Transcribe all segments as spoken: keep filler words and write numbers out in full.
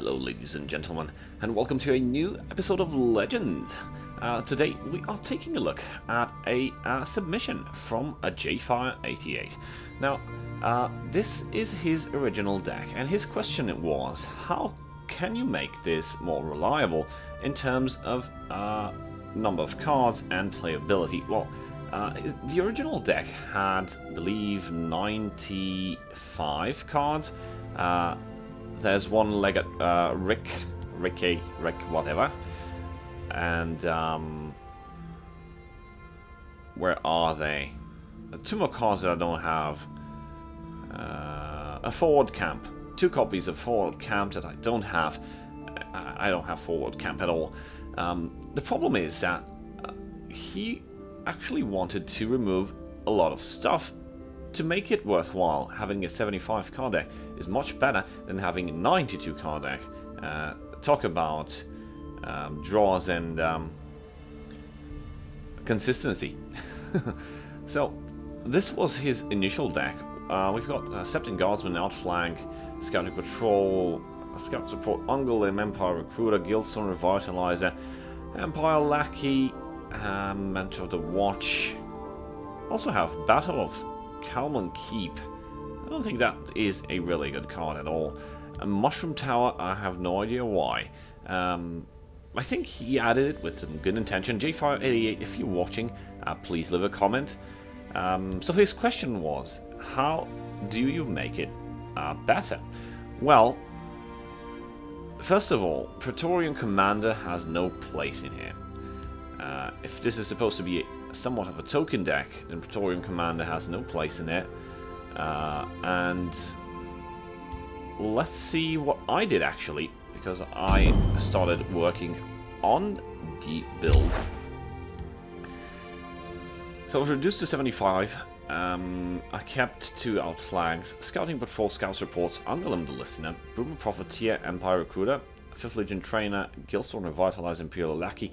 Hello ladies and gentlemen, and welcome to a new episode of Legend. Uh, today we are taking a look at a uh, submission from a Jayfire eighty-eight. Now uh, this is his original deck, and his question was, how can you make this more reliable in terms of uh, number of cards and playability? Well, Uh, the original deck had, I believe, ninety-five cards. Uh, there's one-legged uh, Rick, Ricky, Rick, whatever. And um, where are they? Two more cards that I don't have. Uh, a forward camp. Two copies of forward camp that I don't have. I don't have forward camp at all. Um, the problem is that uh, he actually wanted to remove a lot of stuff to make it worthwhile. Having a seventy-five card deck is much better than having a ninety-two card deck. Uh, talk about um, draws and um, consistency. So this was his initial deck. Uh, we've got uh, Septon Guardsman, Outflank, Scouting Patrol, Scout Support, Ungolim, Empire Recruiter, Guildstone Revitalizer, Empire Lackey, Um, Mentor of the Watch. Also have Battle of Kalman Keep. I don't think that is a really good card at all. And Mushroom Tower, I have no idea why. Um, I think he added it with some good intention. Jayfire eighty-eight, if you're watching, uh, please leave a comment. Um, so his question was, how do you make it uh, better? Well, first of all, Praetorian Commander has no place in here. Uh, if this is supposed to be somewhat of a token deck, then Praetorian Commander has no place in it. Uh, and let's see what I did actually, because I started working on the build. So I was reduced to seventy-five. Um, I kept two Outflanks, Scouting Patrol, Scouts Reports, Ungolim the Listener, Brahman Profiteer, Empire Recruiter, Fifth Legion Trainer, Guildstone Revitalizer, Imperial Lackey.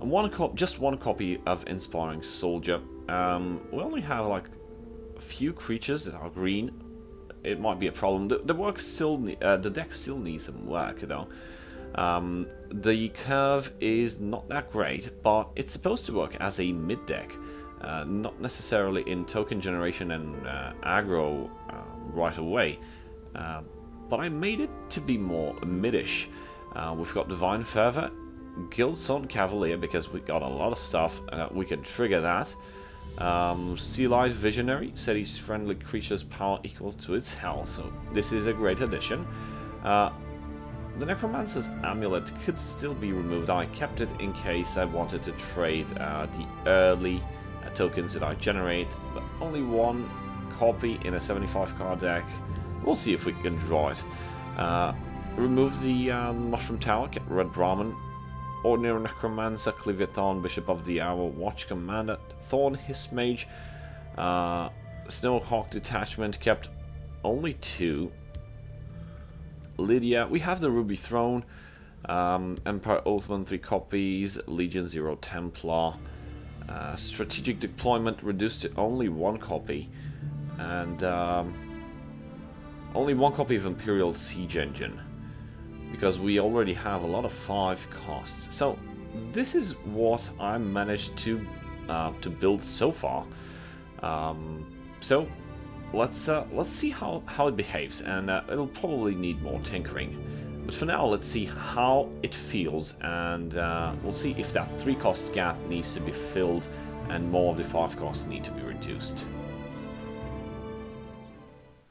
And one cop, just one copy of Inspiring Soldier. Um, we only have like a few creatures that are green. It might be a problem. The, the work still, uh, the deck still needs some work, you know. Um, the curve is not that great, but it's supposed to work as a mid deck, uh, not necessarily in token generation and uh, aggro uh, right away. Uh, but I made it to be more midish. Uh, we've got Divine Fervor, Guildstone Cavalier, because we got a lot of stuff, uh, we can trigger that. Um, Sea Life Visionary, said each friendly creature's power equal to its health, so this is a great addition. Uh, the Necromancer's Amulet could still be removed. I kept it in case I wanted to trade uh, the early uh, tokens that I generate, but only one copy in a seventy-five card deck. We'll see if we can draw it. Uh, remove the uh, Mushroom Tower, get Red Brahman, Ordinary Necromancer, Cliveton, Bishop of the Hour, Watch Commander, Thorn Hissmage, uh, Snowhawk Detachment, kept only two. Lydia, we have the Ruby Throne, um, Empire Oathman, three copies, Legion Zero Templar, uh, Strategic Deployment, reduced to only one copy, and um, only one copy of Imperial Siege Engine, because we already have a lot of five costs. So this is what I managed to uh, to build so far. Um, so let's uh, let's see how how it behaves, and uh, it'll probably need more tinkering. But for now, let's see how it feels, and uh, we'll see if that three cost gap needs to be filled, and more of the five costs need to be reduced.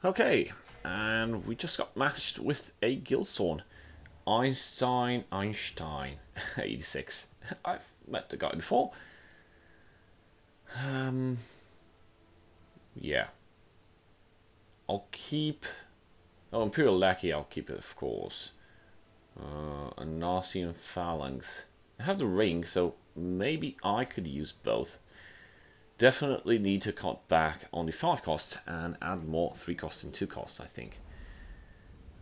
Okay, and we just got matched with a Guildstone. Einstein, Einstein, eighty-six. I've met the guy before. Um, yeah. I'll keep... Oh, Imperial Lackey, I'll keep it, of course. Uh, Ahnassi and Phalanx. I have the ring, so maybe I could use both. Definitely need to cut back on the five costs and add more three costs and two costs, I think.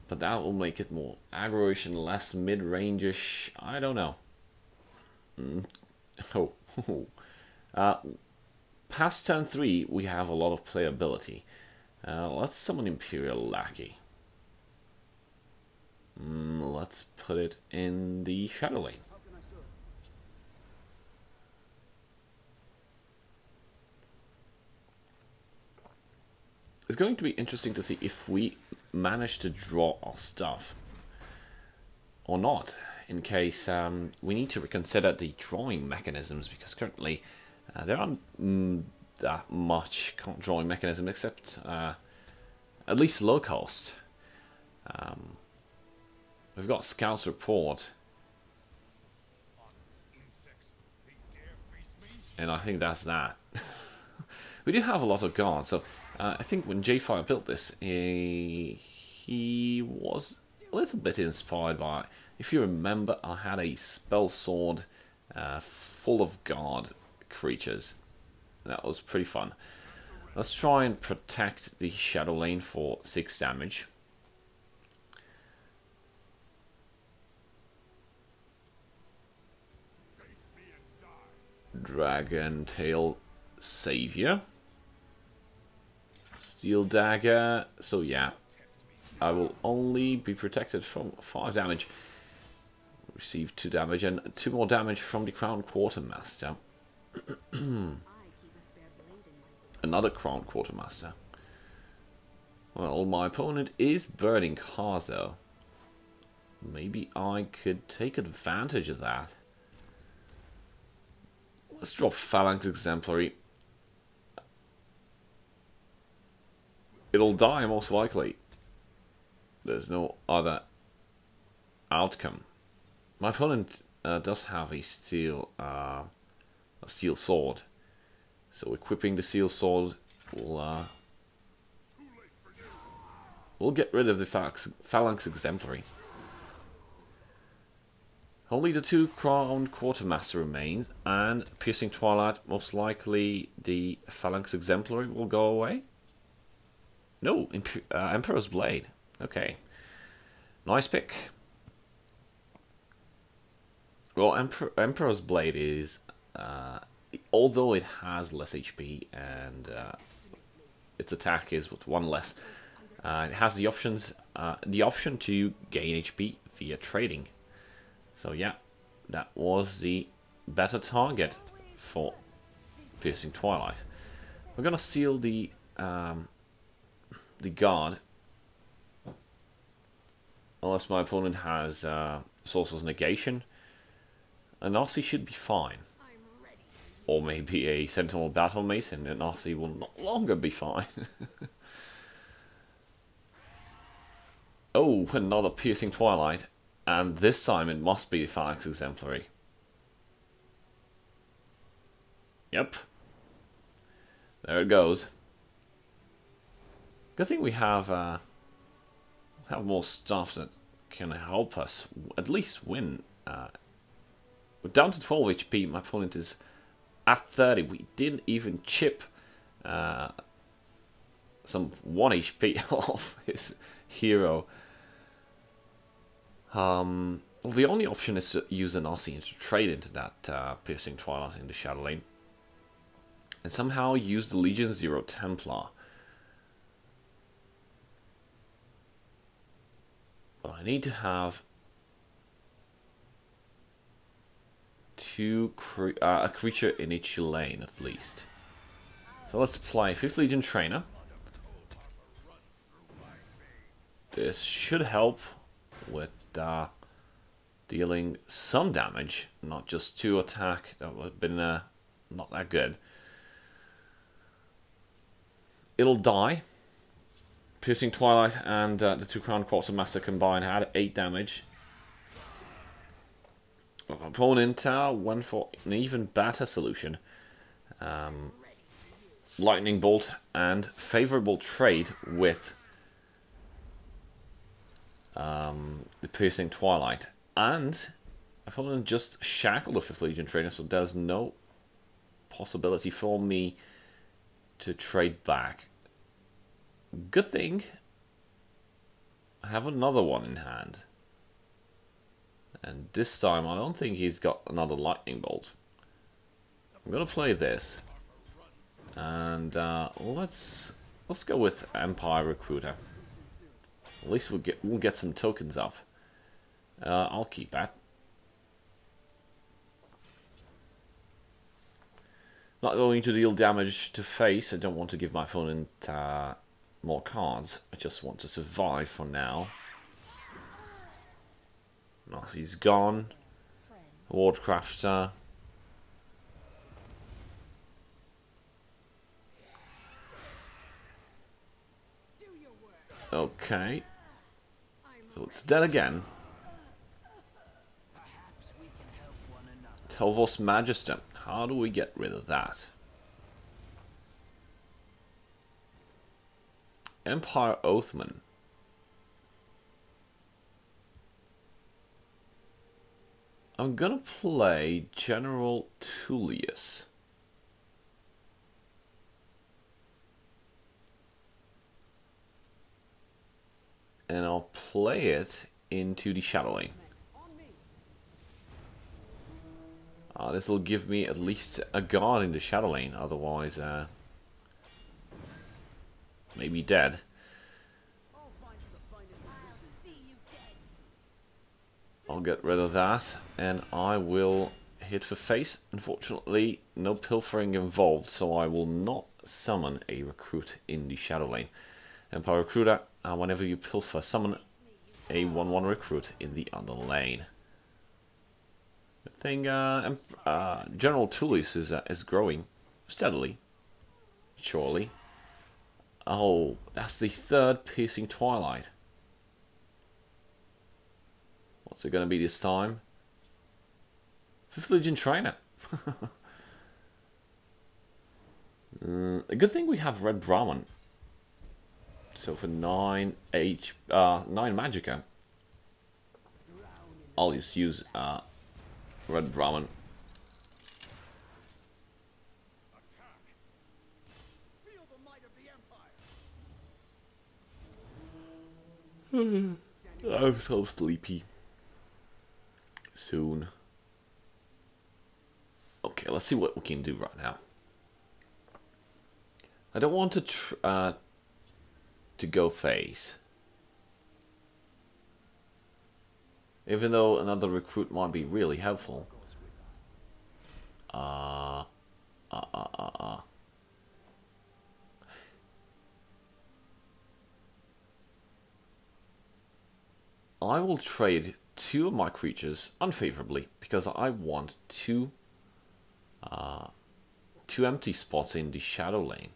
But that will make it more aggro-ish and less mid-range-ish. I don't know. Mm. Oh. uh, past turn three, we have a lot of playability. Uh, let's summon Imperial Lackey. Mm, let's put it in the Shadow Lane. It's going to be interesting to see if we manage to draw our stuff or not, in case um, we need to reconsider the drawing mechanisms, because currently uh, there aren't mm, that much drawing mechanism except uh, at least low cost. Um, we've got Scout Support, and I think that's that. We do have a lot of guards, so Uh, I think when Jayfire built this, he, he was a little bit inspired by it. If you remember, I had a spell sword uh, full of guard creatures. That was pretty fun. Let's try and protect the Shadow Lane for six damage. Dragon Tail Savior. Steel Dagger, so yeah, I will only be protected from five damage. Receive two damage and two more damage from the Crown Quartermaster. Another Crown Quartermaster. Well, my opponent is burning cars though. Maybe I could take advantage of that. Let's drop Phalanx Exemplary. It'll die, most likely. There's no other outcome. My opponent uh, does have a steel, uh, a steel sword, so equipping the steel sword will uh, will get rid of the phalanx, phalanx exemplary. Only the two Crown Quartermaster remains, and Piercing Twilight. Most likely, the Phalanx Exemplary will go away. No, uh, Emperor's Blade. Okay. Nice pick. Well, Emperor, Emperor's Blade is... Uh, although it has less H P and uh, its attack is with one less, uh, it has the options, uh, the option to gain H P via trading. So yeah, that was the better target for Piercing Twilight. We're going to seal the... Um, the guard, unless my opponent has uh, Sorcerer's Negation. Ahnassi should be fine, or maybe a Sentinel Battle Mace, and Ahnassi will no longer be fine. Oh, another Piercing Twilight, and this time it must be a Phalanx Exemplary. Yep, there it goes. Good thing we have uh, have more stuff that can help us at least win. Uh, we're down to twelve H P. My opponent is at thirty. We didn't even chip uh, some one H P off his hero. Um, well, the only option is to use Ahnassi and to trade into that uh, Piercing Twilight in the Shadow Lane, and somehow use the Legion Zero Templar. Well, I need to have two cre uh, a creature in each lane at least. So let's play Fifth Legion Trainer. This should help with uh, dealing some damage, not just two attack. That would have been uh, not that good. It'll die. Piercing Twilight and uh, the two Crown Quartermaster combined had eight damage. Well, my opponent uh, went for an even better solution. Um, Lightning Bolt and favorable trade with um, the Piercing Twilight. And my opponent just shackled the Fifth Legion Trainer, so there's no possibility for me to trade back. Good thing I have another one in hand, and this time I don't think he's got another Lightning Bolt. I'm gonna play this, and uh, let's let's go with Empire Recruiter. At least we'll get we'll get some tokens up. Uh, I'll keep that. Not going to deal damage to face. I don't want to give my opponent uh, more cards. I just want to survive for now. Narcy's gone. Wardcrafter. Okay. So it's dead again. Telvos Magister. How do we get rid of that? Empire Oathman. I'm gonna play General Tullius. And I'll play it into the shadowing. Uh, this will give me at least a guard in the shadow lane, otherwise uh, maybe dead. I'll get rid of that and I will hit for face. Unfortunately, no pilfering involved, so I will not summon a recruit in the shadow lane. Empire Recruiter, uh, whenever you pilfer, summon a one one recruit in the other lane. I think uh, uh, General Tullius is, uh, is growing steadily, surely. Oh, that's the third Piercing Twilight. What's it going to be this time? Fifth Legion Trainer. mm, a good thing we have Red Brahman. So for nine H, uh, nine Magicka, I'll just use uh. Red Brahman. Feel the might of the Empire. I'm so sleepy. Soon. Okay, let's see what we can do right now. I don't want to tr uh, to go face. Even though another recruit might be really helpful. Uh, uh, uh, uh, uh. I will trade two of my creatures unfavorably because I want two, uh, two empty spots in the shadow lane.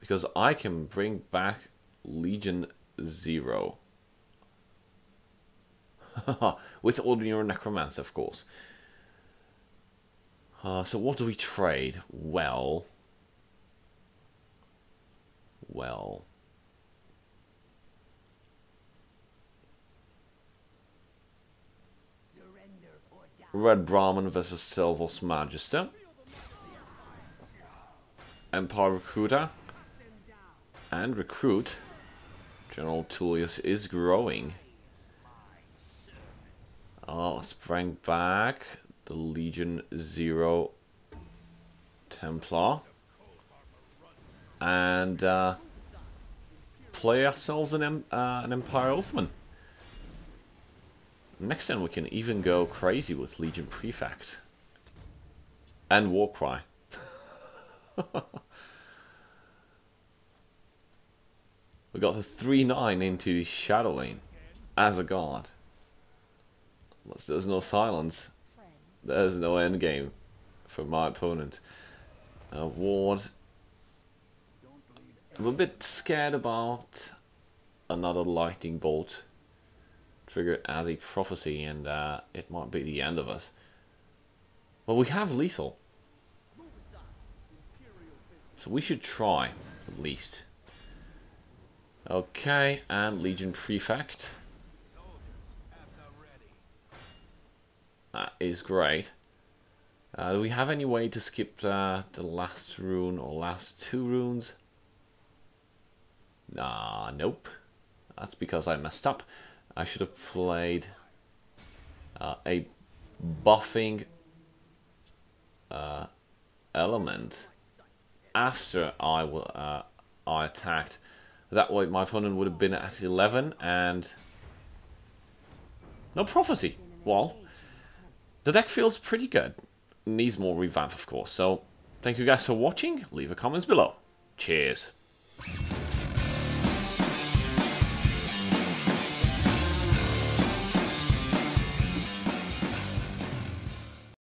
Because I can bring back Legion Zero. With Ordinary Necromancer, of course. Uh, so what do we trade? Well... Well... Red Brahman versus Telvos Magister. Empire Recruiter. And Recruit. General Tullius is growing. Oh, let's bring back the Legion Zero Templar and uh, play ourselves an, um, uh, an Empire Oathman. Next time we can even go crazy with Legion Prefect and Warcry. We got the three nine into the shadow lane as a guard. There's no silence. There's no end game for my opponent. Uh, Ward. I'm a bit scared about another lightning bolt triggered as a prophecy, and uh, it might be the end of us. Well, we have lethal, so we should try at least. Okay, and Legion Prefect. That is great. Uh, do we have any way to skip uh, the last rune or last two runes? Nah, nope. That's because I messed up. I should have played uh, a buffing uh, element after I, uh, I attacked. That way my opponent would have been at eleven and No prophecy. Well, the deck feels pretty good. Needs more revamp, of course. So, thank you guys for watching. Leave a comments below. Cheers.